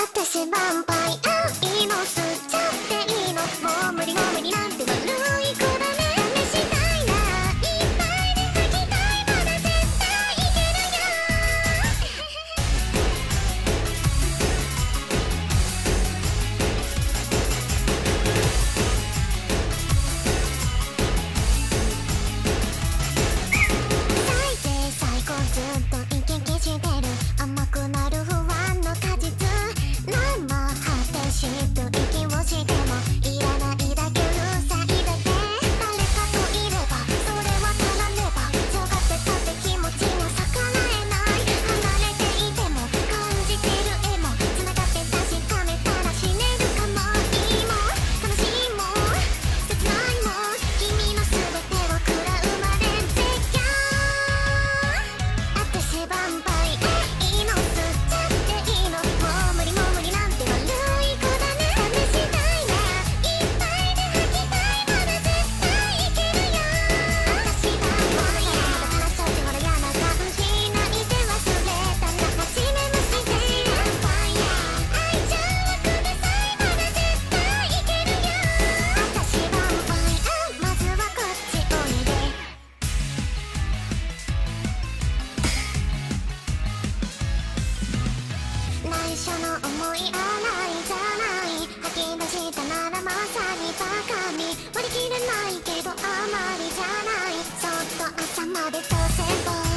私ヴァンパイア今吸っちゃっていいのもう無理も無理なんて悪い子だね試したいないっぱいで吐きたいまだ絶対いけるよ最低最高ずっとイケイケしてる甘くなる不安の果実息をしてもいらないだけうるさいだけ誰かといればそれは足らねば強がってたって気持ちに逆らえない離れていても感じてる絵もつながって確かめたら死ねるかもいいも楽しいも切ないも君の全てを食らうまで絶叫私ヴァンパイアいいの吸っちゃっていいのもう無理も無理なんて悪い内緒の思い洗いじゃない吐き出したならまさにバカに割り切れないけどあまりじゃないそっと朝までとせば